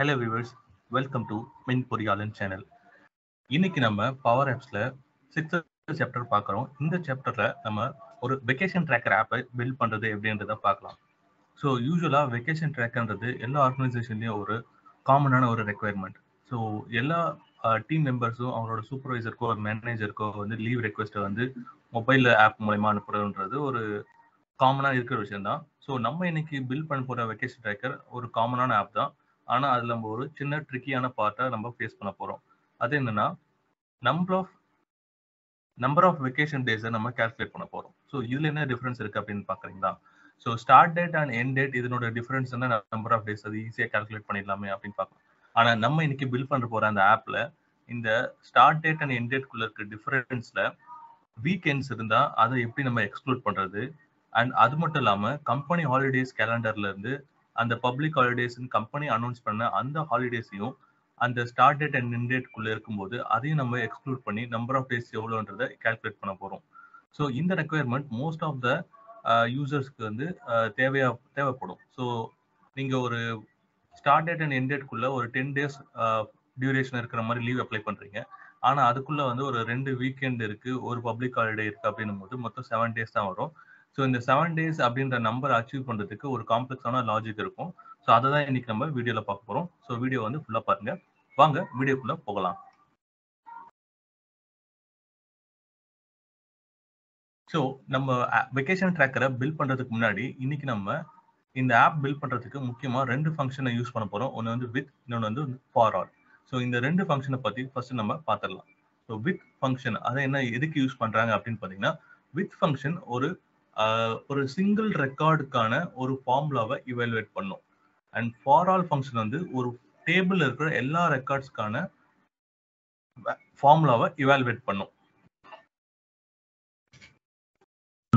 Hello viewers, welcome to Men Poriyaalan channel. இன்னைக்கு நம்ம PowerAppsல 6th chapter பார்க்கறோம். இந்த chapterல நம்ம ஒரு vacation tracker app build பண்றது எப்படின்றத பார்க்கலாம். So usually vacation trackerன்றது எல்லா ஆர்கனைசேஷன்லயும் ஒரு காமனான ஒரு requirement. So எல்லா team membersம் அவங்களோட சூப்பர்வைசர்க்கோ ஒரு மேனேஜர்க்கோ வந்து லீவ் ரெக்வெஸ்ட் வந்து மொபைல் ஆப் மூலமா அனுப்புறதுன்றது ஒரு காமனா இருக்கிற விஷயம் தான். So நம்ம இன்னைக்கு பில்ட் பண்ண போற vacation tracker ஒரு காமனான ஆப் தான். ஆனா அதுல நம்ம ஒரு சின்ன ட்ரிக்கியான பார்ட்டா நம்ம ஃபேஸ் பண்ண போறோம். அது என்னன்னா நம்பர் ஆஃப் வெகேஷன் டேஸை நம்ம கால்குலேட் பண்ண போறோம். ஸோ இதுல என்ன டிஃபரன்ஸ் இருக்கு அப்படின்னு பாக்குறீங்களா? So start date and end date இதனோட டிஃபரன்ஸ் என்ன, நம்பர் ஆஃப் டேஸ் அது ஈஸியா கால்குலேட் பண்ணிடலாமே அப்படின்னு பார்க்கலாம். ஆனா நம்ம இன்னைக்கு பில்ட் பண்ண போற அந்த ஆப்ல இந்த ஸ்டார்ட் டேட் அண்ட் எண்ட் டேட்குள்ள இருக்க டிஃபரன்ஸ்ல வீக்கெண்ட்ஸ் இருந்தா அதை எப்படி நம்ம எக்ஸ்க்ளூட் பண்றது, அண்ட் அது மட்டும் இல்லாம கம்பெனி ஹாலிடேஸ் கேலண்டர்ல இருந்து அந்த பப்ளிக் ஹாலிடேஸ் கம்பெனி அனௌன்ஸ் பண்ண அந்த ஹாலிடேஸையும் அந்த ஸ்டார்ட் டேட் அண்ட் எண்ட் டேட்குள்ளே இருக்கும்போது அதையும் நம்ம எக்ஸ்க்ளூட் பண்ணி நம்பர் ஆஃப் டேஸ் எவ்வளோன்றதை கால்குலேட் பண்ண போகிறோம். ஸோ இந்த ரெக்குயர்மெண்ட் மோஸ்ட் ஆஃப் த யூசர்ஸ்க்கு வந்து தேவைப்படும். ஸோ நீங்கள் ஒரு ஸ்டார்ட் டேட் அண்ட் எண்ட் டேட்குள்ளே ஒரு 10 days டியூரேஷன் இருக்கிற மாதிரி லீவ் அப்ளை பண்ணுறீங்க. ஆனால் அதுக்குள்ளே வந்து ஒரு 2 weekend இருக்குது, ஒரு பப்ளிக் ஹாலிடே இருக்குது அப்படின்னும் போது மொத்தம் 7 days தான் வரும். ஸோ இந்த 7 days அப்படின்ற நம்பரை அச்சீவ் பண்ணுறதுக்கு ஒரு காம்ப்ளெக்ஸான லாஜிக் இருக்கும். ஸோ அதை தான் இன்னைக்கு நம்ம வீடியோவில் பார்க்க போகிறோம். ஸோ வீடியோ வந்து ஃபுல்லாக பாருங்க. வாங்க வீடியோக்குள்ளே போகலாம். ஸோ நம்ம வெக்கேஷன் ட்ராக்கரை பில்ட் பண்ணுறதுக்கு முன்னாடி இன்னைக்கு நம்ம இந்த ஆப் பில்ட் பண்ணுறதுக்கு முக்கியமாக 2 ஃபங்க்ஷனை யூஸ் பண்ண போகிறோம். ஒன்று வந்து வித், இன்னொன்று வந்து ஃபார் ஆல். ஸோ இந்த 2 ஃபங்க்ஷனை பற்றி ஃபர்ஸ்ட் நம்ம பார்த்துடலாம். ஸோ வித் ஃபங்க்ஷன் அதை என்ன எதுக்கு யூஸ் பண்ணுறாங்க அப்படின்னு பார்த்தீங்கன்னா, வித் ஃபங்க்ஷன் ஒரு சிங்கிள் ரெக்கார்டுக்கான ஒரு ஃபார்முலாவை இவாலுவேட் பண்ணும். அண்ட் ஃபார் ஆல் ஃபங்க்ஷன் வந்து ஒரு டேபிள் இருக்கிற எல்லா ரெக்கார்ட்ஸ்க்கான ஃபார்முலாவை இவாலுவேட் பண்ணும்.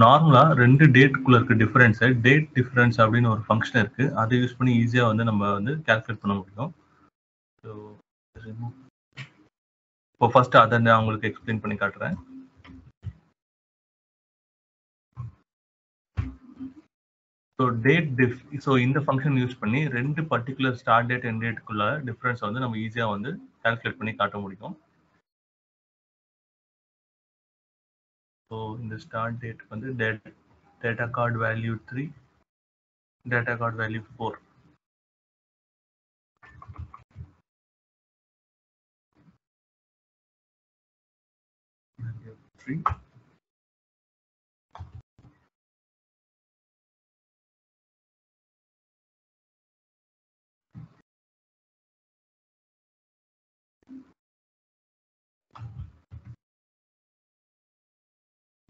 நார்மலா 2 டேட்குள்ள இருக்க டிஃபரன்ஸ் டேட் டிஃபரன்ஸ் அப்படின்னு ஒரு ஃபங்க்ஷன் இருக்கு. அதை யூஸ் பண்ணி ஈஸியா வந்து நம்ம வந்து கால்குலேட் பண்ண முடியும். இப்போ ஃபர்ஸ்ட் அதை நான் உங்களுக்கு எக்ஸ்பிளைன் பண்ணி காட்டுறேன். ஸோ இந்த ஃபங்க்ஷன் யூஸ் பண்ணி 2 particular ஸ்டார்ட் டேட் அண்ட் டேட்டுக்குள்ள டிஃபரன்ஸ் வந்து நம்ம ஈஸியாக வந்து கால்குலேட் பண்ணி காட்ட முடியும். ஸோ இந்த ஸ்டார்ட் டேட் வந்து data card value 3, data card value 4.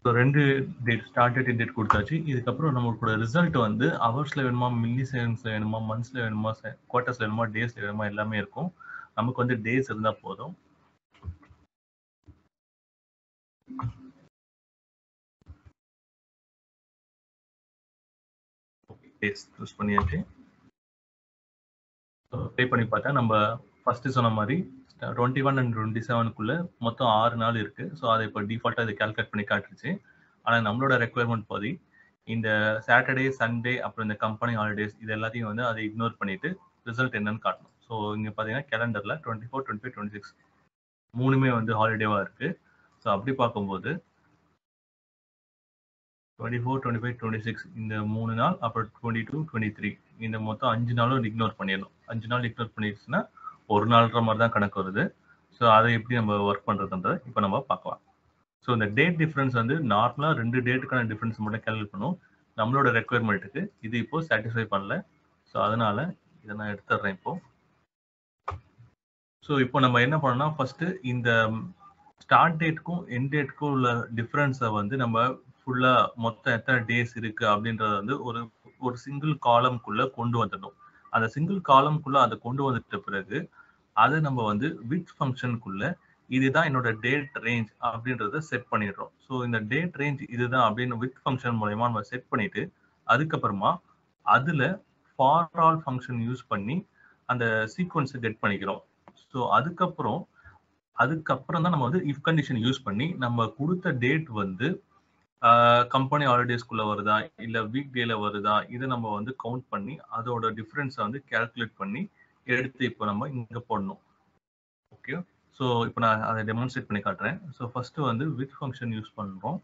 So 2 date start date date கொடுத்தாச்சு. இதுக்கப்புறம் நம்ம கூட ரிசல்ட் வந்து அவர்ஸில் வேணுமா, மில்லி செகண்ட்ஸில் வேணுமா, மந்த்ஸில் வேணுமா, குவார்ட்டர்ஸில் வேணுமா, டேஸில் வேணுமா, எல்லாமே இருக்கும். நமக்கு வந்து டேஸ் இருந்தால் போதும். டேஸ் யூஸ் பண்ணியாச்சு. ஸோ ப்ளே பண்ணி பார்த்தா நம்ம ஃபர்ஸ்ட்டு சொன்ன மாதிரி 21 அண்ட் 27க்குள்ளே மொத்தம் 6 நாள் இருக்குது. ஸோ அதை இப்போ டிஃபால்ட்டாக இதை கால்குலேட் பண்ணி காட்டுருச்சு. ஆனால் நம்மளோட ரெக்குயர்மெண்ட் படி இந்த சாட்டர்டே, சண்டே, அப்புறம் இந்த கம்பெனி ஹாலிடேஸ் இது எல்லாத்தையும் வந்து அதை இக்னோர் பண்ணிவிட்டு ரிசல்ட் என்னன்னு காட்டணும். ஸோ இங்கே பார்த்தீங்கன்னா கேலண்டரில் 24, 25, 26 3மே வந்து ஹாலிடேவாக இருக்குது. ஸோ அப்படி பார்க்கும்போது 24, 25, 26 இந்த 3 நாள், அப்புறம் 22, 23 இந்த மொத்தம் 5 நாளும் இக்னோர் பண்ணிடணும். 5 நாள் இக்னோர் பண்ணிடுச்சுன்னா ஒரு நாள்ன்ற மாதிரி தான் கணக்கு வருது. ஸோ அதை எப்படி நம்ம ஒர்க் பண்ணுறதுன்றதை இப்போ நம்ம பார்க்கலாம். ஸோ இந்த டேட் டிஃப்ரென்ஸ் வந்து நார்மலாக 2 டேட்டுக்கான டிஃப்ரென்ஸ் மட்டும் கேல்குலேட் பண்ணும். நம்மளோட ரெக்குயர்மெண்ட்டுக்கு இது இப்போது சாட்டிஸ்ஃபை பண்ணல. ஸோ அதனால இதை நான் எடுத்துடுறேன் இப்போது. ஸோ இப்போ நம்ம என்ன பண்ணோம்னா, ஃபஸ்ட்டு இந்த ஸ்டார்ட் டேட்டுக்கும் எண்ட் டேட்டுக்கும் உள்ள டிஃப்ரென்ஸை வந்து நம்ம ஃபுல்லாக மொத்தம் எத்தனை டேஸ் இருக்குது அப்படின்றத வந்து ஒரு சிங்கிள் காலம்குள்ளே கொண்டு வந்துடணும். அந்த சிங்கிள் காலம்குள்ளே அதை கொண்டு வந்துட்ட பிறகு அதை நம்ம வந்து வித் ஃபங்க்ஷனுக்குள்ளே இதுதான் என்னோட டேட் ரேஞ்ச் அப்படின்றத செட் பண்ணிடுறோம். ஸோ இந்த டேட் ரேஞ்ச் இதுதான் அப்படின்னு வித் ஃபங்க்ஷன் மூலயமா நம்ம செட் பண்ணிட்டு, அதுக்கப்புறமா அதில் ஃபார் ஆல் ஃபங்க்ஷன் யூஸ் பண்ணி அந்த சீக்வன்ஸை கெட் பண்ணிக்கிறோம். ஸோ அதுக்கப்புறம் தான் நம்ம வந்து இஃப் கண்டிஷன் யூஸ் பண்ணி நம்ம கொடுத்த டேட் வந்து கம்பெனி ஹாலிடேஸ்குள்ளே வருதா இல்லை வீக் டேல வருதா இதை நம்ம வந்து கவுண்ட் பண்ணி அதோட டிஃப்ரென்ஸை வந்து கேல்குலேட் பண்ணி எடுத்து இப்போ நம்ம இங்க போடணும் ஓகே சோ இப்போ நான் அதை டெமான்ஸ்ட்ரேட் பண்ணி காட்றேன் சோ ஃபர்ஸ்ட் வந்து with ஃபங்க்ஷன் யூஸ் பண்றோம்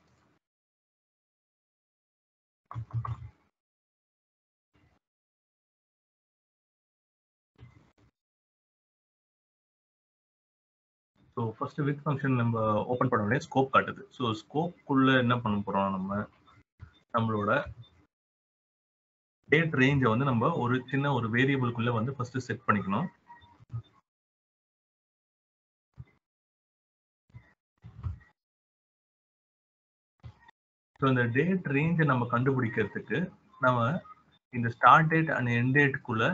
சோ ஃபர்ஸ்ட் with ஃபங்க்ஷன் நம்ம ஓபன் பண்ண உடனே ஸ்கோப் காட்டுது சோ ஸ்கோப்க்குள்ள என்ன பண்ண போறோம் நம்ம நம்மளோட date range வந்து நம்ம ஒரு சின்ன ஒரு வேரியபிள் குள்ள வந்து ஃபர்ஸ்ட் செட் பண்ணிக்கணும் சோ அந்த date range நம்ம கண்டுபிடிக்கிறதுக்கு நம்ம இந்த start date and end date குள்ள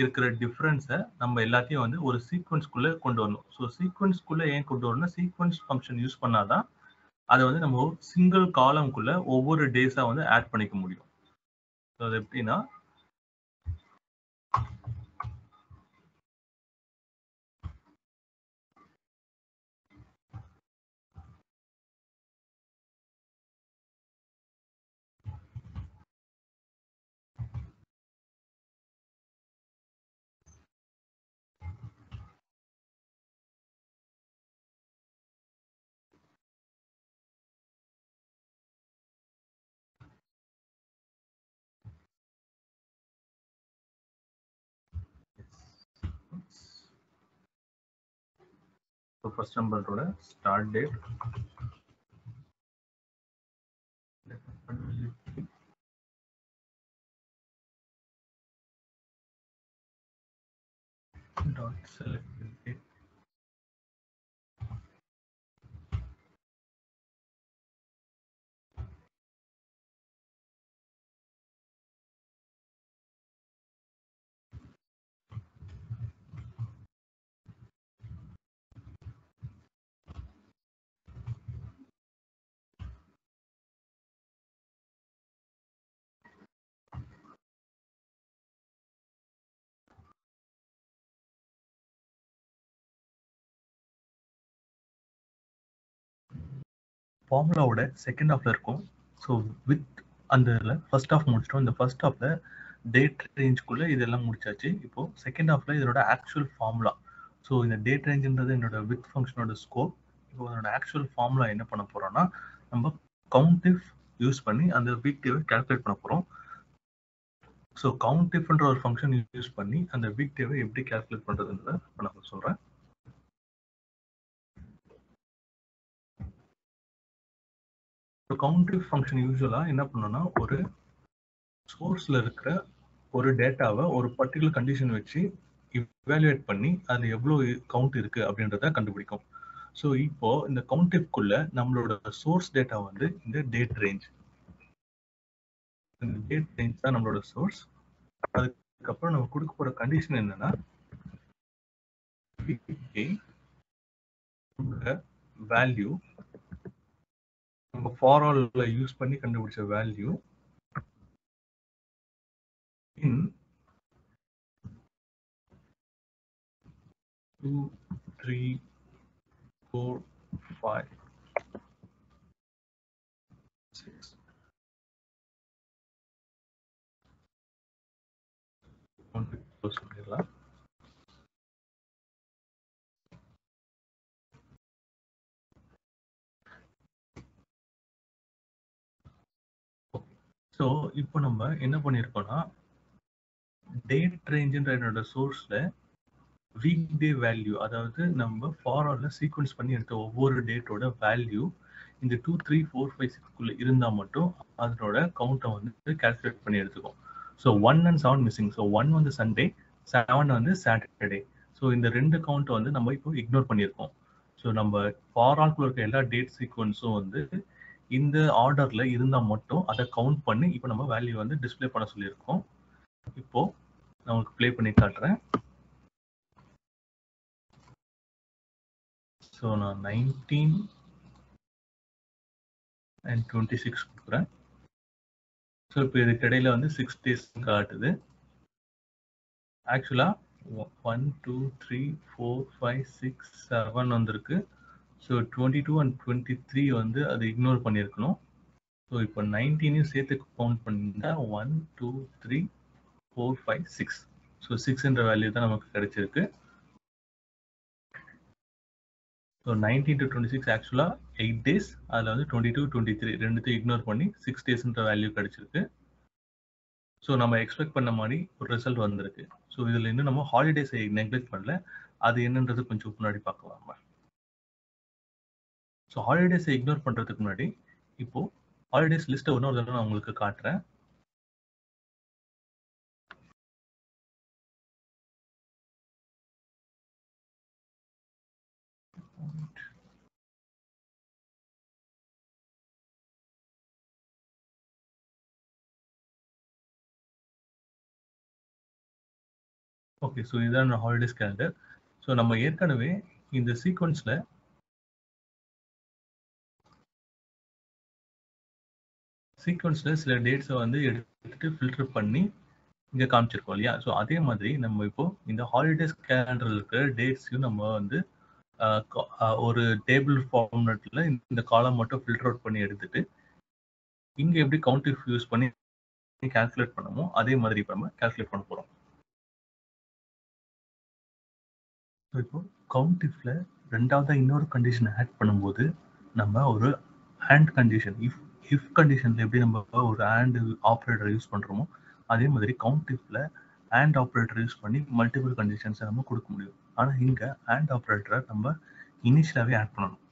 இருக்கிற டிஃபரன்ஸை நம்ம எல்லாத்தையும் வந்து ஒரு சீக்வென்ஸ் குள்ள கொண்டு வரணும் சோ சீக்வென்ஸ் குள்ள ஏன் கொண்டு வரணும்னா சீக்வென்ஸ் ஃபங்க்ஷன் யூஸ் பண்ணாதான் அதை வந்து நம்ம சிங்கிள் காலம் குள்ள ஒவ்வொரு டேஸா வந்து ஆட் பண்ணிக்க முடியும் So, அது எப்படின்னா So first number order start date. Dot select date. Formula would second half so with under first half in the first half the date range kulla idellaam mudichachi ipo second half la idoda actual formula so in the date range endradha enoda with function oda scope ipo oda actual formula enna panna porana namba count if use panni and week day calculate panna porom so count if endra or function use panni and week day eppadi calculate pandradhu nanu solren So countif function usually என்ன பண்ணும்னா ஒரு சோர்ஸ்ல இருக்கிற ஒரு டேட்டாவை ஒரு particular condition வச்சு evaluate பண்ணி அது எவ்வளவு கவுண்ட் இருக்கு அப்படின்றத கண்டுபிடிக்கும் சோ இப்போ இந்த countif குள்ள நம்மளோட சோர்ஸ் டேட்டா வந்து இந்த date range தான் நம்மளோட சோர்ஸ் அதுக்கு அப்புறம் நம்ம கொடுக்க போற கண்டிஷன் என்னன்னா value For all use பண்ணி கண்டுபிடிச்ச value in 2, 3, 4, 5, 6 சொல்லிடலாம் சோ இப்போ நம்ம என்ன பண்ணிருக்கோம்னா டேட் ரேஞ்ச்ன்ற என்னோட சோர்ஸ்ல வீக் டே வேல்யூ அதாவது நம்ம ஃபார் ஆல்ல சீக்வென்ஸ் பண்ணி எடுத்த ஒவ்வொரு டேட்டோட வேல்யூ இந்த 2 3 4 5 6 குள்ள இருந்தா மட்டும் அதனோட கவுண்ட வந்து கால்குலேட் பண்ணி எடுத்துக்கும் சோ 1 and 7 மிஸிங் சோ 1 வந்து சண்டே 7 வந்து சாட்டர்டே சோ இந்த ரெண்டு கவுண்ட வந்து நம்ம இப்போ இக்னோர் பண்ணிருக்கோம் சோ நம்ம ஃபார் ஆல் குள்ள இருக்க எல்லா டேட் சீக்வென்ஸும் வந்து இந்த ஆர்டர்ல இருந்தா மட்டும் அத கவுண்ட் பண்ணி இப்போ நம்ம வேல்யூ வந்து டிஸ்ப்ளே பண்ண சொல்லி இருக்கோம் இப்போ நான் உங்களுக்கு ப்ளே பண்ணி காட்றேன் சோ நான் 19 and 26 குடுறேன் சோ இப்போ இது கடையில வந்து 6 டேஸ் காட்டுது ஆக்சுவலா 1 2 3 4 5 6 7 வந்திருக்கு So 22 and 23 வந்து அது இக்னோர் பண்ணிருக்கணும் சோ இப்போ 19 சேர்த்து கவுண்ட் பண்ணினா 1 2 3 4 5 6 So 6 என்ற வேல்யூ தான் நமக்கு கிடைச்சிருக்கு. So 19 to 26 actually 8 days, அதுல வந்து 22 23 ரெண்டுத்தையும் இக்னோர் பண்ணி 6 days என்ற வேல்யூ கிடைச்சிருக்கு. So நம்ம எக்ஸ்பெக்ட் பண்ண மாதிரி ஒரு ரிசல்ட் வந்திருக்கு. So இதுல இன்னும் நம்ம ஹாலிடேஸ் நெக்லெக்ட் பண்ணல, அது என்னன்றது கொஞ்சம் முன்னாடி பார்க்கலாம். So holidays இக்னோர் பண்றதுக்கு முன்னாடி இப்போ holidays லிஸ்ட் இன்னொரு தடவை நான் உங்களுக்கு காட்டுறேன். Okay, so this is our holidays calendar. So நம்ம ஏற்கனவே இந்த சீக்வென்ஸ்ல சில டேட்ஸை வந்து எடுத்துட்டு ஃபில்டர் பண்ணி இங்க காமிச்சிருக்கோம் இல்லையா? ஸோ அதே மாதிரி நம்ம இப்போ இந்த ஹாலிடேஸ் கேலண்டர்ல இருக்கிற டேட்ஸையும் நம்ம வந்து ஒரு டேபிள் ஃபார்மேட்ல இந்த காலம் மட்டும் ஃபில்டர் அவுட் பண்ணி எடுத்துட்டு இங்க எப்படி கவுண்ட் யூஸ் பண்ணி கால்குலேட் பண்ணமோ அதே மாதிரி இப்போ நம்ம கால்குலேட் பண்ண போறோம். இப்போ கவுண்ட் இஃப்ல ரெண்டாவது இன்னொரு கண்டிஷன் ஆட் பண்ணும்போது நம்ம ஒரு ஆண்ட் கண்டிஷன் இஃப் கண்டிஷன்ல எப்படி நம்ம ஒரு ஆண்ட் ஆப்ரேட்டர் யூஸ் பண்றோமோ அதே மாதிரி கவுண்ட் இஃப்ல ஆண்ட் ஆப்ரேட்டர் யூஸ் பண்ணி மல்டிபிள் கண்டிஷன்ஸை நம்ம கொடுக்க முடியும். ஆனா இங்க ஆண்ட் ஆப்ரேட்டரை நம்ம இனிஷியலாவே ஆட் பண்ணணும்.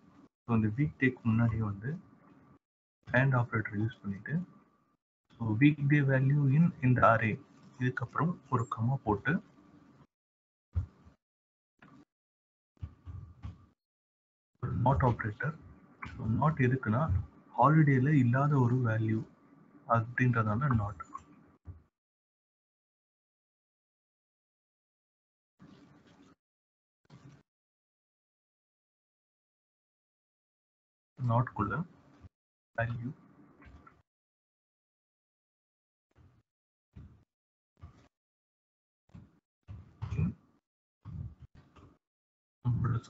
ஸோ இந்த வீக் டேக்கு முன்னாடியே வந்து ஆண்ட் ஆப்ரேட்டர் யூஸ் பண்ணிட்டு so week day value in இந்த அரே இதுக்கப்புறம் ஒரு கமா போட்டு not operator. So not இருக்குன்னா ஹாலிடேல இல்லாத ஒரு வேல்யூ அப்படின்றதால not. not குள்ள value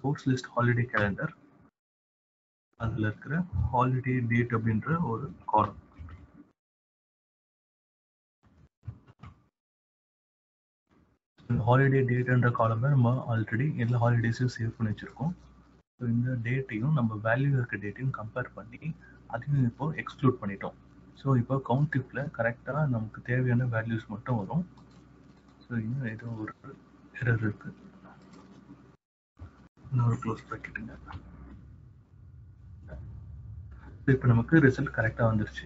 source list holiday calendar அதுல இருக்கிற ஹாலிடே டேட் அப்படின்ற ஒரு காலம். ஹாலிடே டேட்ன்ற காலம்ல நம்ம ஆல்ரெடி எல்லா ஹாலிடேஸையும் சேவ் பண்ணி வச்சிருக்கோம். ஸோ இந்த டேட்டையும் நம்ம வேல்யூ இருக்க டேட்டையும் கம்பேர் பண்ணி அதையும் இப்போ எக்ஸ்க்ளூட் பண்ணிட்டோம். ஸோ இப்போ கவுண்ட் டிப்ல கரெக்டாக நமக்கு தேவையான வேல்யூஸ் மட்டும் வரும். ஸோ இன்னும் ஏதோ ஒரு எரர் இருக்கு. இன்னொரு க்ளோஸ் ப்ராக்கெட்டுங்க. இப்போ நமக்கு ரிசல்ட் கரெக்டா வந்துருச்சு.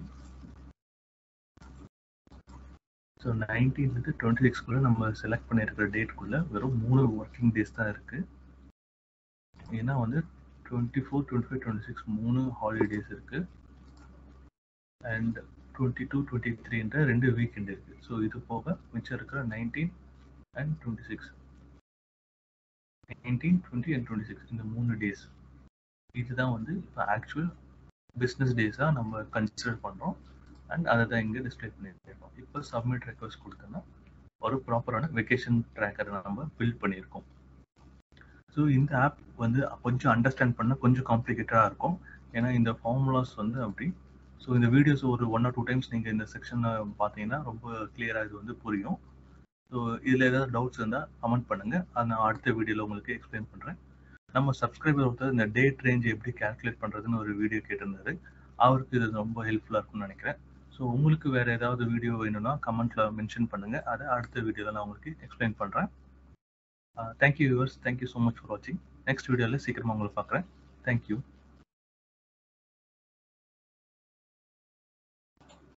ஸோ 19 to 26 நம்ம செலக்ட் பண்ணிருக்கிற டேட்குள்ள வெறும் 3 ஒர்க்கிங் டேஸ் தான் இருக்கு. ஏன்னா வந்து 24, 25, 26 3 ஹாலிடேஸ் இருக்கு அண்ட் 22, 23 ரெண்டு வீக்கெண்ட் இருக்கு. ஸோ இது போக மிச்சம் இருக்கிற 19 and 26 19, 20 and 26 இந்த 3 டேஸ் இதுதான் வந்து இப்போ ஆக்சுவல் பிஸ்னஸ் டேஸா நம்ம கன்சிடர் பண்றோம் அண்ட் அதை தான் இங்கே டிஸ்பிளே பண்ணியிருக்கோம். இப்போ சப்மிட் ரெக்வஸ்ட் கொடுத்தோன்னா ஒரு ப்ராப்பரான வெக்கேஷன் ட்ராக்கரை நம்ம பில்ட் பண்ணியிருக்கோம். ஸோ இந்த ஆப் வந்து கொஞ்சம் அண்டர்ஸ்டாண்ட் பண்ண கொஞ்சம் காம்ப்ளிகேட்டடாக இருக்கும். ஏன்னா இந்த ஃபார்முலாஸ் வந்து அப்படி. ஸோ இந்த வீடியோஸ் ஒரு 1 or 2 டைம்ஸ் நீங்கள் இந்த செக்ஷனை பார்த்தீங்கன்னா ரொம்ப கிளியராக இது வந்து புரியும். ஸோ இதில் ஏதாவது டவுட்ஸ் இருந்தால் கமெண்ட் பண்ணுங்கள், அதை நான் அடுத்த வீடியோவில் உங்களுக்கு எக்ஸ்பிளைன் பண்ணுறேன். நம்ம சப்ஸ்கிரைபர் ஒருத்தர் இந்த டேட் ரேஞ்ச் எப்படி கால்குலேட் பண்ணுறதுன்னு ஒரு வீடியோ கேட்டிருந்தாரு. அவருக்கு இது ரொம்ப ஹெல்ப்ஃபுல்லாக இருக்கும்னு நினைக்கிறேன். ஸோ உங்களுக்கு வேறு ஏதாவது வீடியோ வேணும்னா கமெண்ட்ல மென்ஷன் பண்ணுங்கள், அதை அடுத்த வீடியோவில் நான் உங்களுக்கு எக்ஸ்பிளைன் பண்ணுறேன். Thank you viewers, thank you so much for வாட்சிங். நெக்ஸ்ட் வீடியோவில் சீக்கிரமாக உங்களை பார்க்குறேன். தேங்க்யூ.